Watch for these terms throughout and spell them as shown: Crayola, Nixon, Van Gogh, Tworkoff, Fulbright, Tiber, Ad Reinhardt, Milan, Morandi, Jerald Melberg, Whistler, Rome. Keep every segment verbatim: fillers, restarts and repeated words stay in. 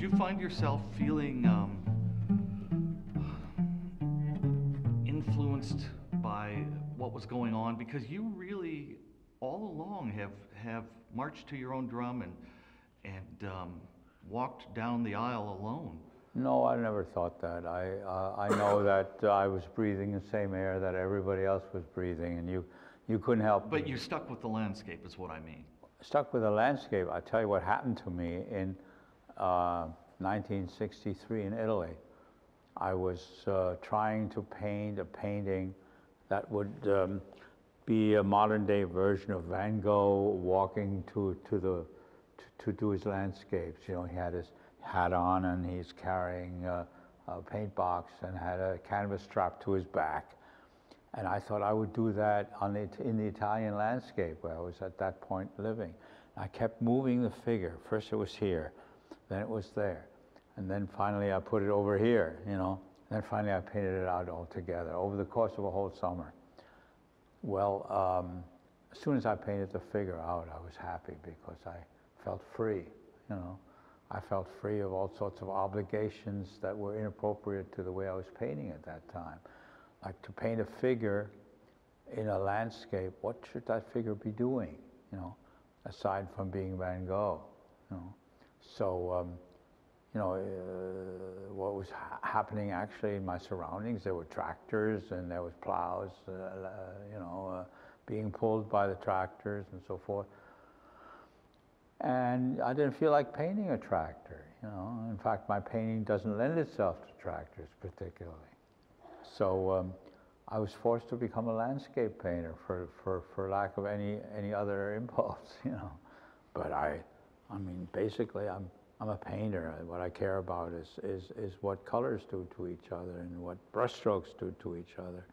did you find yourself feeling um, influenced by what was going on? Because you really, all along, have have marched to your own drum and and um, walked down the aisle alone. No, I never thought that. I uh, I know that uh, I was breathing the same air that everybody else was breathing, and you you couldn't help. But you stuck with the landscape, is what I mean. Stuck with the landscape. I tell you what happened to me in uh, nineteen sixty-three in Italy. I was uh, trying to paint a painting that would um, be a modern-day version of Van Gogh walking to to the to, to do his landscapes. You know, he had his hat on and he's carrying a, a paint box and had a canvas strapped to his back. And I thought I would do that on the, in the Italian landscape where I was at that point living. I kept moving the figure. First it was here, then it was there, and then finally I put it over here, you know. And then finally I painted it out altogether over the course of a whole summer. Well, um, as soon as I painted the figure out, I was happy because I felt free, you know. I felt free of all sorts of obligations that were inappropriate to the way I was painting at that time. Like to paint a figure in a landscape, what should that figure be doing, you know, aside from being Van Gogh, you know? So, um, you know, uh, what was ha happening actually in my surroundings, there were tractors and there was plows, uh, you know, uh, being pulled by the tractors and so forth. And I didn't feel like painting a tractor, you know. In fact, my painting doesn't lend itself to tractors particularly. So um, I was forced to become a landscape painter for, for, for lack of any, any other impulse, you know. But I, I mean, basically I'm, I'm a painter. What I care about is, is, is what colors do to each other and what brushstrokes do to each other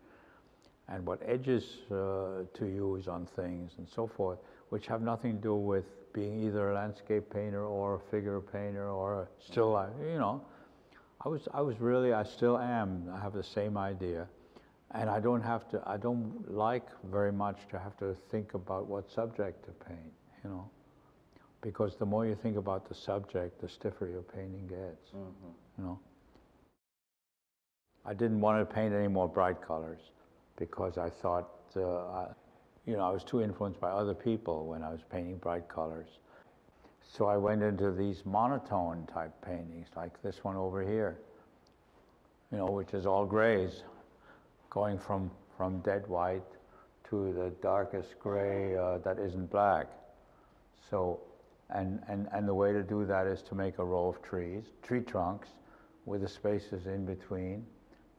and what edges uh, to use on things and so forth, which have nothing to do with being either a landscape painter or a figure painter or a still life, you know. I was, I was really, I still am, I have the same idea, and I don't have to, I don't like very much to have to think about what subject to paint, you know, because the more you think about the subject, the stiffer your painting gets, mm-hmm. you know. I didn't want to paint any more bright colors because I thought, uh, I, you know, I was too influenced by other people when I was painting bright colors. So I went into these monotone type paintings, like this one over here, you know, which is all grays, going from, from dead white to the darkest gray uh, that isn't black. So, and, and, and the way to do that is to make a row of trees, tree trunks, with the spaces in between,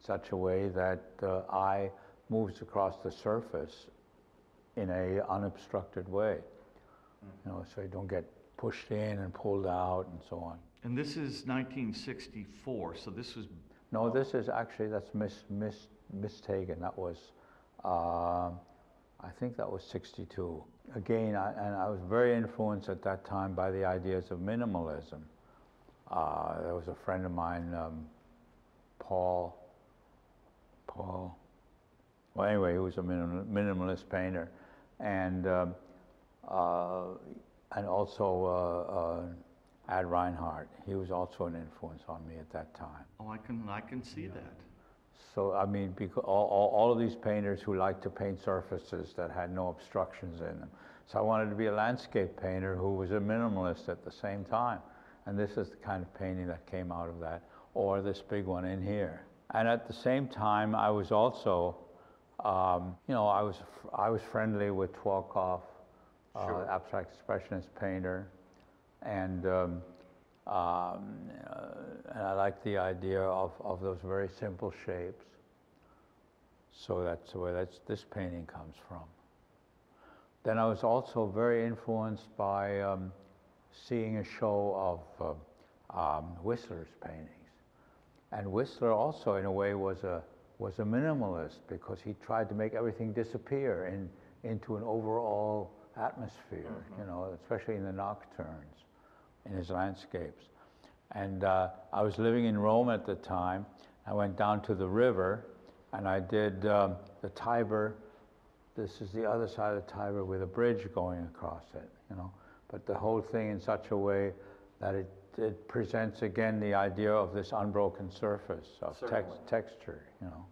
such a way that the eye moves across the surface in a unobstructed way, you know, so you don't get pushed in and pulled out and so on. And this is nineteen sixty-four, so this was... No, this is actually, that's mis, mis, mistaken. That was, uh, I think that was sixty-two. Again, I, and I was very influenced at that time by the ideas of minimalism. Uh, there was a friend of mine, um, Paul, Paul, well anyway, he was a minim, minimalist painter. And um, uh, And also uh, uh, Ad Reinhardt. He was also an influence on me at that time. Oh, I can, I can see yeah. that. So, I mean, because all, all, all of these painters who like to paint surfaces that had no obstructions in them. So I wanted to be a landscape painter who was a minimalist at the same time. And this is the kind of painting that came out of that, or this big one in here. And at the same time, I was also, um, you know, I was, I was friendly with Tworkoff, Sure. Uh, abstract expressionist painter, and um, um, uh, and I like the idea of, of those very simple shapes. So that's where that's this painting comes from. Then I was also very influenced by um, seeing a show of uh, um, Whistler's paintings, and Whistler also, in a way, was a was a minimalist because he tried to make everything disappear in, into an overall atmosphere, mm-hmm. you know, especially in the nocturnes, in his landscapes. And uh, I was living in Rome at the time. I went down to the river and I did um, the Tiber. This is the other side of the Tiber with a bridge going across it, you know, but the whole thing in such a way that it, it presents again the idea of this unbroken surface of tex texture, you know.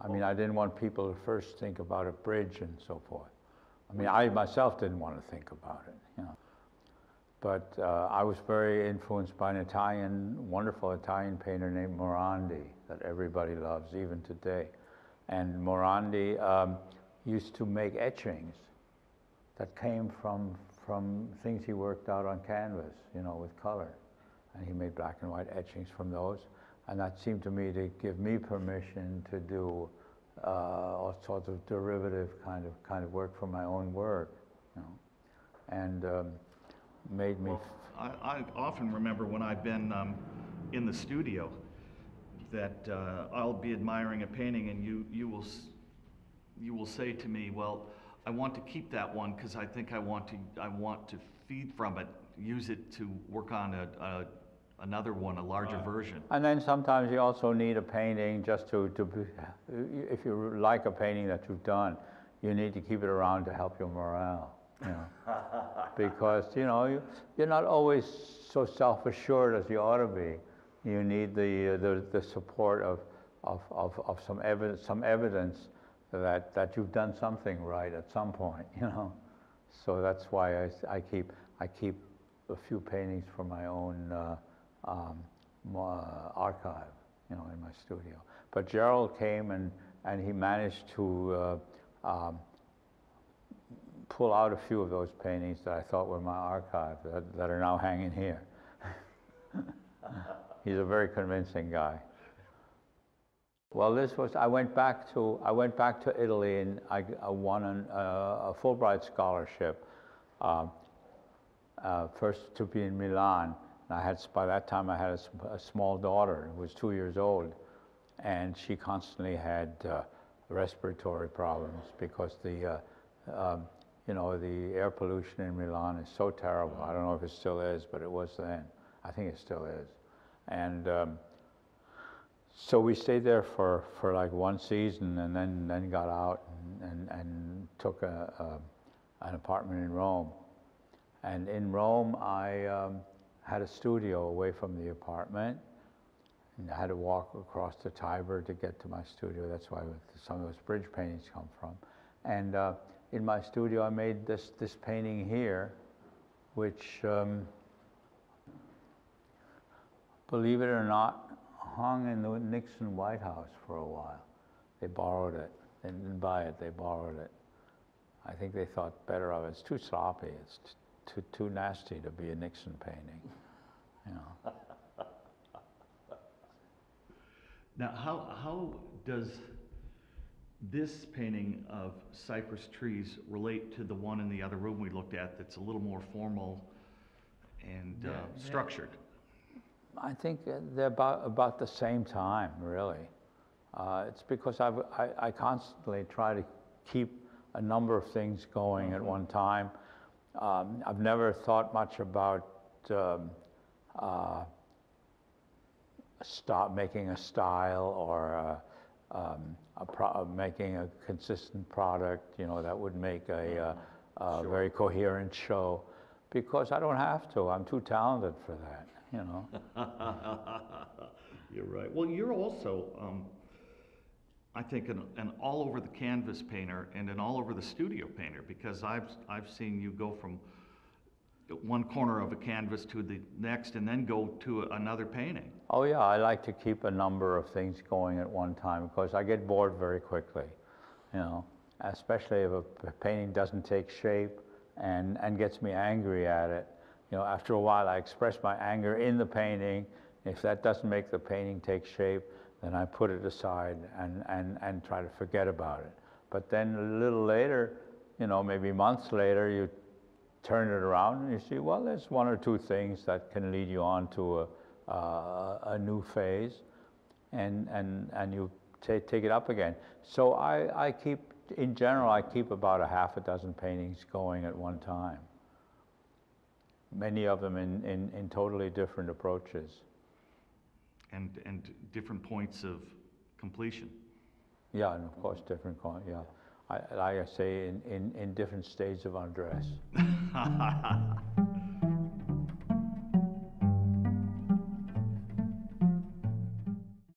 I mean, I didn't want people to first think about a bridge and so forth. I mean, I myself didn't want to think about it, you know. But uh, I was very influenced by an Italian, wonderful Italian painter named Morandi that everybody loves, even today. And Morandi um, used to make etchings that came from, from things he worked out on canvas, you know, with color. And he made black and white etchings from those. And that seemed to me to give me permission to do uh, all sorts of derivative kind of kind of work from my own work, you know, and um, made me. Well, I, I often remember when I've been um, in the studio that uh, I'll be admiring a painting, and you you will you will say to me, "Well, I want to keep that one because I think I want to I want to feed from it, use it to work on a." a another one, a larger uh, version. And then sometimes you also need a painting just to, to be, if you like a painting that you've done, you need to keep it around to help your morale, you know, because, you know, you, you're not always so self-assured as you ought to be. You need the, uh, the, the support of, of, of, of some, evi some evidence that, that you've done something right at some point, you know. So that's why I, I, keep, I keep a few paintings for my own uh, Um, uh, archive, you know, in my studio. But Gerald came and, and he managed to uh, um, pull out a few of those paintings that I thought were my archive that, that are now hanging here. He's a very convincing guy. Well, this was, I went back to, I went back to Italy and I, I won an, uh, a Fulbright scholarship, uh, uh, first to be in Milan. I had, by that time I had a, a small daughter who was two years old, and she constantly had uh, respiratory problems because the, uh, um, you know, the air pollution in Milan is so terrible. I don't know if it still is, but it was then. I think it still is. And um, so we stayed there for, for like one season, and then, then got out and, and, and took a, a, an apartment in Rome. And in Rome, I, um, had a studio away from the apartment, and I had to walk across the Tiber to get to my studio. That's why some of those bridge paintings come from. And uh, in my studio, I made this, this painting here, which, um, believe it or not, hung in the Nixon White House for a while. They borrowed it. They didn't buy it. They borrowed it. I think they thought better of it. It's too sloppy. It's Too, too nasty to be a Nixon painting, you know. Now, how, how does this painting of cypress trees relate to the one in the other room we looked at that's a little more formal and yeah, uh, structured? I think they're about, about the same time, really. Uh, it's because I've, I, I constantly try to keep a number of things going mm-hmm. at one time. Um, I've never thought much about um, uh, stop making a style or a, um, a pro making a consistent product, you know, that would make a, a, a sure. very coherent show, because I don't have to. I'm too talented for that, you know. You're right. Well, you're also, um, I think, an, an all-over-the-canvas painter and an all-over-the-studio painter, because I've, I've seen you go from one corner of a canvas to the next and then go to a, another painting. Oh, yeah. I like to keep a number of things going at one time because I get bored very quickly, you know, especially if a painting doesn't take shape and, and gets me angry at it. You know, after a while, I express my anger in the painting. If that doesn't make the painting take shape, then I put it aside and, and, and try to forget about it. But then a little later, you know, maybe months later, you turn it around and you see, well, there's one or two things that can lead you on to a, uh, a new phase, and, and, and you take it up again. So I, I keep, in general, I keep about a half a dozen paintings going at one time. Many of them in, in, in totally different approaches. And, and different points of completion. Yeah, and of course different, yeah. I, like I say, in, in, in different stages of undress.